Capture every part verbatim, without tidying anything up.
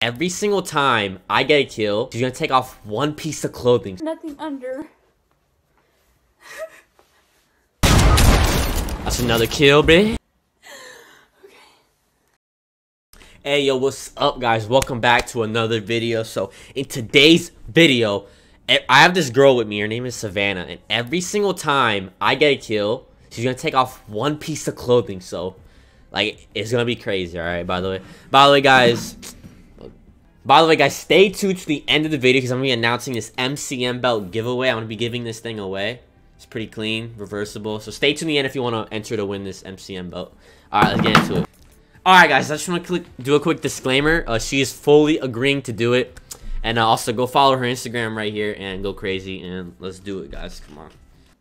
Every single time I get a kill, she's gonna take off one piece of clothing. Nothing under. That's another kill, bitch. Hey yo, what's up guys? Welcome back to another video. So in today's video, I have this girl with me. Her name is Savannah, and every single time I get a kill, she's gonna take off one piece of clothing. So like, it's gonna be crazy. All right, by the way by the way guys by the way guys stay tuned to the end of the video because I'm gonna be announcing this M C M belt giveaway. I'm gonna be giving this thing away. It's pretty clean, reversible, so stay tuned to the end if you want to enter to win this M C M belt. All right, let's get into it. Alright guys, I just want to do a quick disclaimer. Uh, she is fully agreeing to do it. And uh, also go follow her Instagram right here and go crazy. And let's do it guys, come on.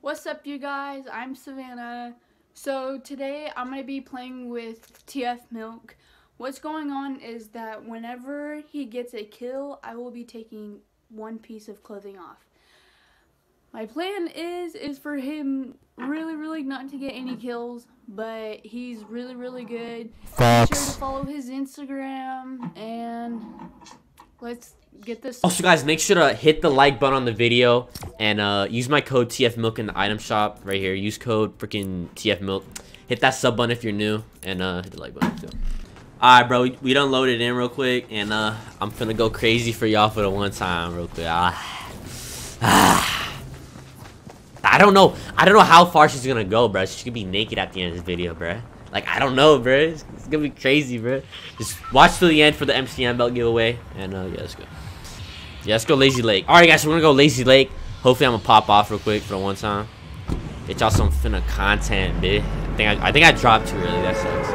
What's up you guys, I'm Savannah. So today I'm going to be playing with TFMilk. What's going on is that whenever he gets a kill, I will be taking one piece of clothing off. My plan is is for him really really not to get any kills, but he's really really good. Facts. Be sure to follow his Instagram and let's get this. Also guys, make sure to hit the like button on the video and uh use my code TFMilk in the item shop right here. Use code freaking TFMilk. Hit that sub button if you're new and uh hit the like button too. Alright bro, we, we done loaded in real quick and uh I'm finna go crazy for y'all for the one time real quick. Ah. Ah. I don't know. I don't know how far she's gonna go, bro. She could be naked at the end of this video, bro. Like, I don't know, bro. It's, it's gonna be crazy, bro. Just watch till the end for the M C M belt giveaway. And, uh, yeah, let's go. Yeah, let's go Lazy Lake. Alright, guys, so we're gonna go Lazy Lake. Hopefully, I'm gonna pop off real quick for the one time. Get y'all some finna content, bitch. I think I, I think I dropped too early. That sucks.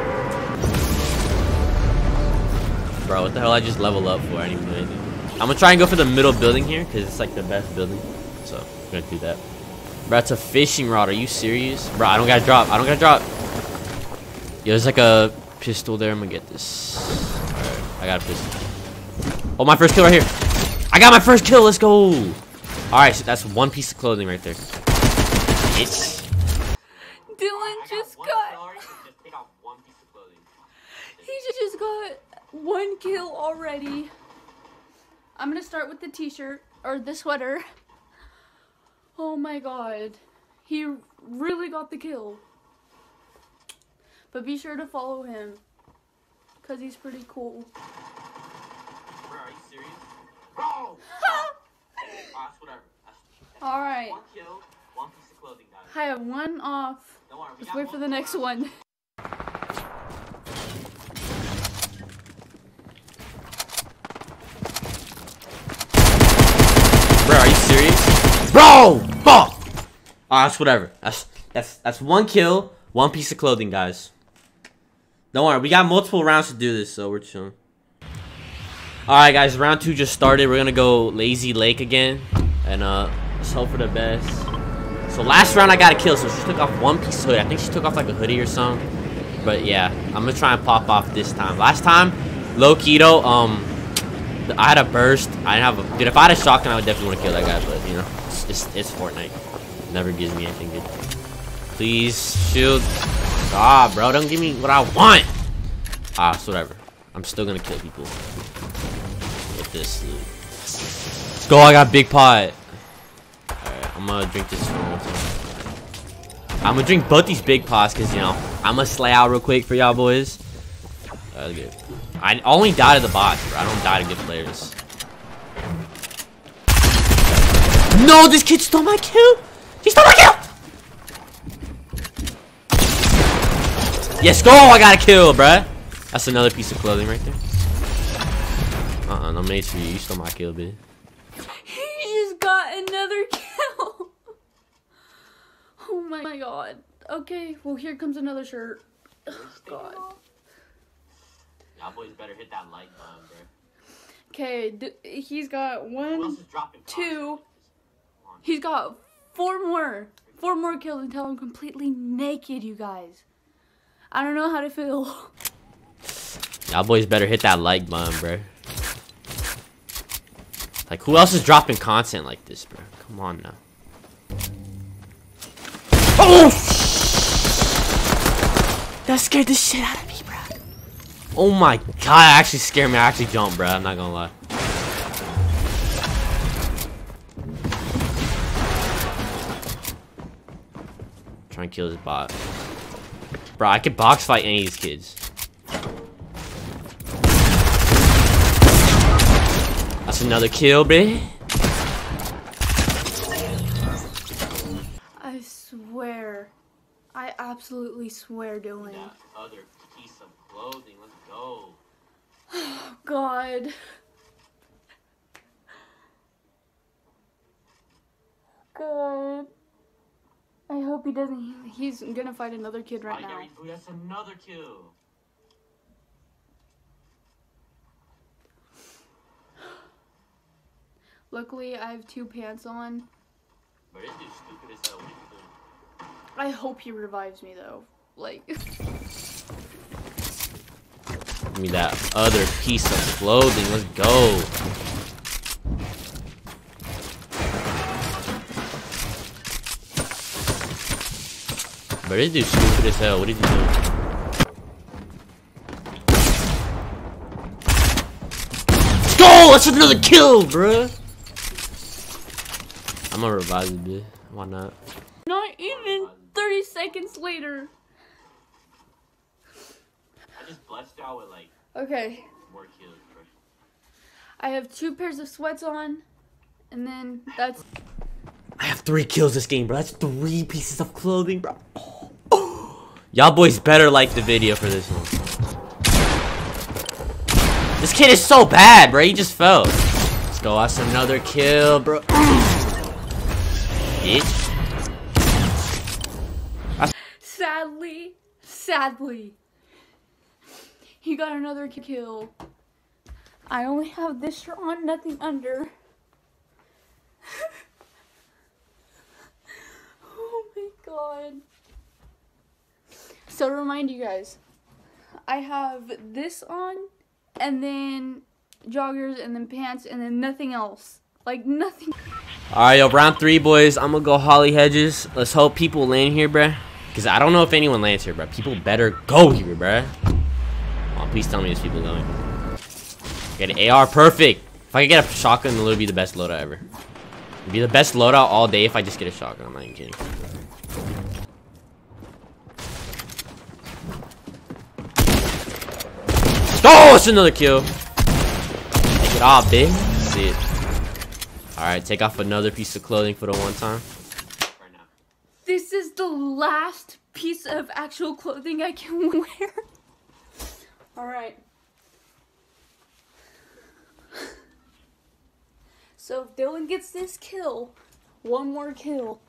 Bro, what the hell I just level up for anyway? I'm gonna try and go for the middle building here because it's, like, the best building. So, I'm gonna do that. Bro, it's a fishing rod. Are you serious? Bro, I don't gotta drop. I don't gotta drop. Yo, there's like a pistol there. I'm gonna get this. Alright, I got a pistol. Oh, my first kill right here. I got my first kill. Let's go. Alright, so that's one piece of clothing right there. Bitch. Dylan just got... he just got one kill already. I'm gonna start with the t-shirt or the sweater. Oh my god, he really got the kill. But be sure to follow him, cause he's pretty cool. Bro, are you serious? Bro! Alright, that's whatever. Alright. One kill, one piece of clothing, guys. I have one off. Don't worry, we got one. Let's wait for the next one. Bro, are you serious? Bro! Fuck! Alright, that's whatever. That's that's that's one kill, one piece of clothing, guys. Don't worry, we got multiple rounds to do this, so we're chilling. Alright guys, round two just started. We're gonna go Lazy Lake again. And uh let's hope for the best. So last round I got a kill, so she took off one piece of hoodie. I think she took off like a hoodie or something. But yeah, I'm gonna try and pop off this time. Last time, low keto, um I had a burst. I didn't have a dude, if I had a shotgun I would definitely want to kill that guy, but you know. It's, it's Fortnite. Never gives me anything good. Please shield. Ah, bro, don't give me what I want. Ah, so whatever. I'm still gonna kill people with this loot. Let's go! I got big pot. All right, I'm gonna drink this for one time. I'm gonna drink both these big pots because you know I'm gonna slay out real quick for y'all boys. All right, good. I only die to the bots, bro. I don't die to good players. No, this kid stole my kill! He stole my kill! Yes, go! I got a kill, bruh! That's another piece of clothing right there. Uh-uh, no mates for you. You stole my kill, bitch. He just got another kill! Oh my god. Okay, well here comes another shirt. Oh god. Y'all boys better hit that like button, bruh. Okay, he's got one, two... He's got four more, four more kills until I'm completely naked, you guys. I don't know how to feel. Y'all boys better hit that like button, bro. Like, who else is dropping content like this, bro? Come on now. Oh! That scared the shit out of me, bro. Oh my god, that actually scared me. I actually jumped, bro. I'm not gonna lie. Trying to kill this bot. Bro, I could box fight any of these kids. That's another kill, bitch. I swear. I absolutely swear, Dylan. That other piece of clothing. Let's go. Oh, God. God. I hope he doesn't. He's gonna fight another kid right now. Ooh, that's another kill. Luckily, I have two pants on. But this dude's stupid as hell. I hope he revives me though. Like. Give me that other piece of clothing. Let's go. Bro, this dude's stupid as hell. What did he do? Let's go! That's another kill, bruh! I'm gonna revive this dude. Why not? Not even thirty seconds later. I just blessed out with like. Okay. More kills, bro. I have two pairs of sweats on, and then that's. I have three kills this game, bro. That's three pieces of clothing, bro. Oh. Oh. Y'all boys better like the video for this one. This kid is so bad, bro. He just fell. Let's go. That's another kill, bro. Bitch. Sadly, sadly, he got another kill. I only have this shirt on, nothing under. Oh my god. So to remind you guys, I have this on, and then joggers, and then pants, and then nothing else. Like nothing. Alright, yo, round three, boys. I'm gonna go Holly Hedges. Let's hope people land here, bruh. Because I don't know if anyone lands here, bro. People better go here, bro. Oh, please tell me there's people going. Get an A R, perfect. If I could get a shotgun, it'll be the best loadout ever. It'd be the best loadout all day if I just get a shotgun. I'm not even kidding. Oh, it's another kill. Take it off, bitch. That's it. Alright, take off another piece of clothing for the one time. This is the last piece of actual clothing I can wear. Alright. So if Dylan gets this kill, one more kill,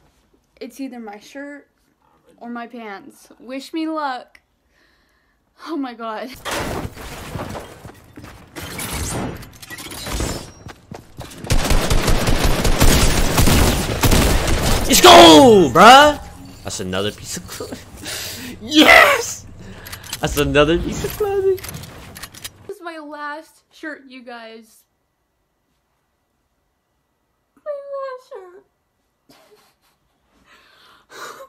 it's either my shirt or my pants. Wish me luck. Oh my god. Let's go, bruh! That's another piece of clothing. Yes! That's another piece of clothing. This is my last shirt, you guys. My last shirt.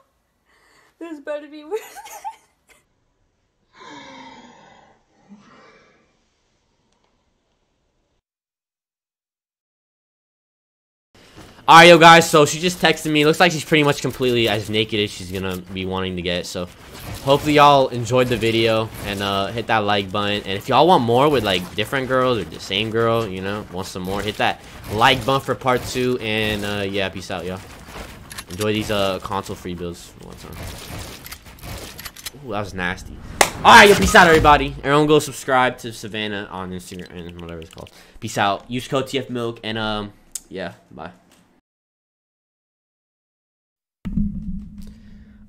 This better be worth it. Alright, yo guys, so she just texted me. Looks like she's pretty much completely as naked as she's gonna be wanting to get. So hopefully y'all enjoyed the video, and uh, hit that like button. And if y'all want more with like different girls or the same girl, you know, want some more, hit that like button for part two. And uh, yeah, peace out, y'all. Enjoy these uh, console free builds one time. Ooh, that was nasty. Alright, yo, peace out, everybody. Everyone go subscribe to Savannah on Instagram and whatever it's called. Peace out. Use code T F Milk, and um, yeah, bye.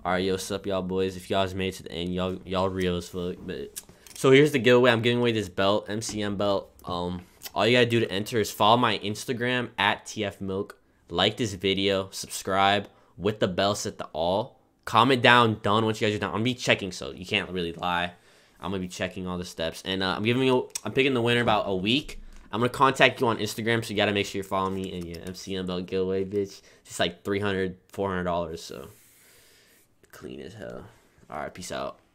Alright, yo, what's up, y'all boys? If y'all's made it to the end, y'all y'all real as fuck. But so here's the giveaway. I'm giving away this belt, M C M belt. Um, all you gotta do to enter is follow my Instagram at T F Milk, like this video, subscribe with the bell set to all, comment down done once you guys are done. I'm gonna be checking, so you can't really lie. I'm gonna be checking all the steps, and uh, I'm giving you. I'm picking the winner about a week. I'm gonna contact you on Instagram, so you gotta make sure you're following me. And yeah, M C M belt giveaway, bitch. It's like three hundred, four hundred dollars, so. Clean as hell. Alright, peace out.